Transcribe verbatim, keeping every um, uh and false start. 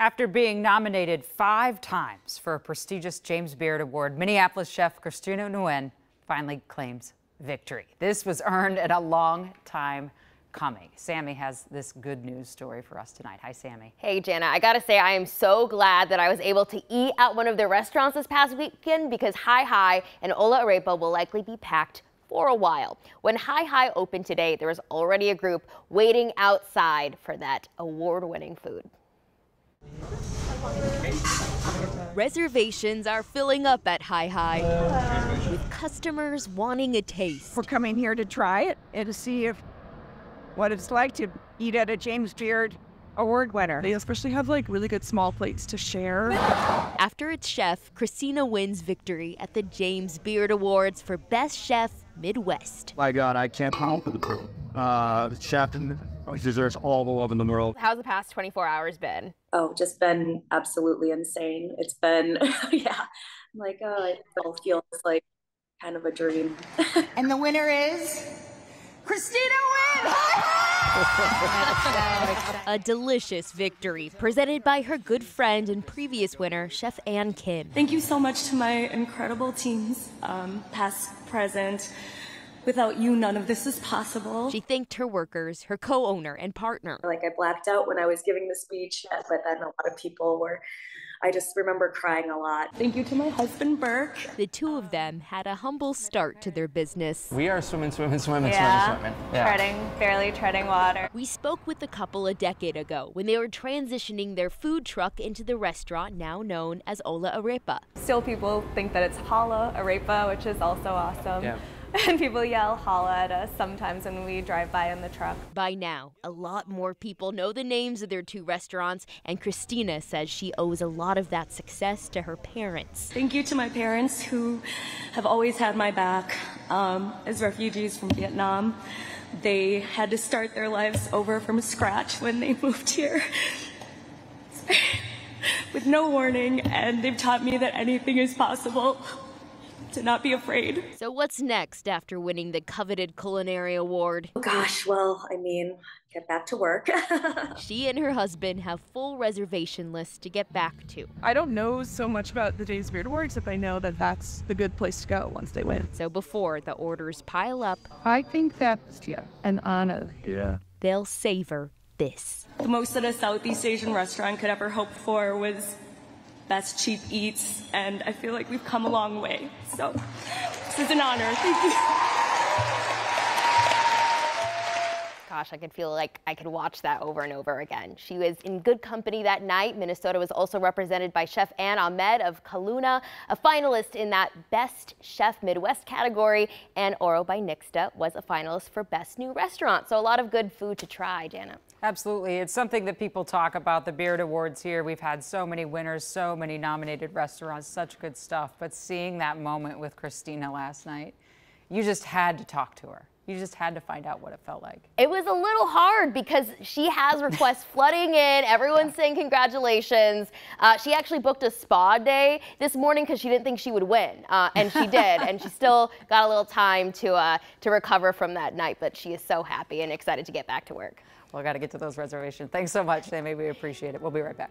After being nominated five times for a prestigious James Beard Award, Minneapolis chef Christina Nguyen finally claims victory. This was earned at a long time coming. Sammy has this good news story for us tonight. Hi, Sammy. Hey, Jana. I gotta say, I am so glad that I was able to eat at one of their restaurants this past weekend, because Hai Hai and Hola Arepa will likely be packed for a while. When Hai Hai opened today, there was already a group waiting outside for that award-winning food. Reservations are filling up at Hai Hai uh, with customers wanting a taste. We're coming here to try it and to see if what it's like to eat at a James Beard Award winner. They especially have like really good small plates to share. After its chef, Christina wins victory at the James Beard Awards for Best Chef Midwest. My God, I can't count for the crew. Uh, the chef deserves all the love in the world. How's the past twenty-four hours been? Oh, just been absolutely insane. It's been, yeah, I'm like, oh, it all feels like kind of a dream. And the winner is Christina Nguyen! A delicious victory presented by her good friend and previous winner, Chef Ann Kim. Thank you so much to my incredible teams, um, past, present. Without you, none of this is possible. She thanked her workers, her co-owner and partner. Like, I blacked out when I was giving the speech, but then a lot of people were, I just remember crying a lot. Thank you to my husband, Burke. The two of them had a humble start to their business. We are swimming, swimming, swimming, yeah. swimming, swimming. Yeah, treading, barely treading water. We spoke with the couple a decade ago when they were transitioning their food truck into the restaurant now known as Hola Arepa. Still people think that it's Hola Arepa, which is also awesome. Yeah. And people yell holla at us sometimes when we drive by in the truck. By now, a lot more people know the names of their two restaurants, and Christina says she owes a lot of that success to her parents. Thank you to my parents, who have always had my back. Um, as refugees from Vietnam, they had to start their lives over from scratch when they moved here. With no warning, and they've taught me that anything is possible. To not be afraid. So what's next after winning the coveted culinary award? Oh gosh, well, I mean, get back to work. She and her husband have full reservation lists to get back to. I don't know so much about the James Beard Awards, if I know that that's the good place to go once they win. So before the orders pile up, I think that's yeah, an honor. Yeah. They'll savor this. The most that a Southeast Asian restaurant could ever hope for was best cheap eats, and I feel like we've come a long way. So this is an honor. Thank you. Gosh, I could feel like I could watch that over and over again. She was in good company that night. Minnesota was also represented by Chef Anne Ahmed of Kaluna, a finalist in that Best Chef Midwest category, and Oro by Nixta was a finalist for Best New Restaurant. So a lot of good food to try, Jana. Absolutely. It's something that people talk about, the Beard Awards here. We've had so many winners, so many nominated restaurants, such good stuff. But seeing that moment with Christina last night, you just had to talk to her. You just had to find out what it felt like. It was a little hard because she has requests flooding in. Everyone's saying congratulations. Uh, she actually booked a spa day this morning because she didn't think she would win, uh, and she did. And she still got a little time to uh, to recover from that night. But she is so happy and excited to get back to work. Well, got to get to those reservations. Thanks so much, Sammy. We appreciate it. We'll be right back.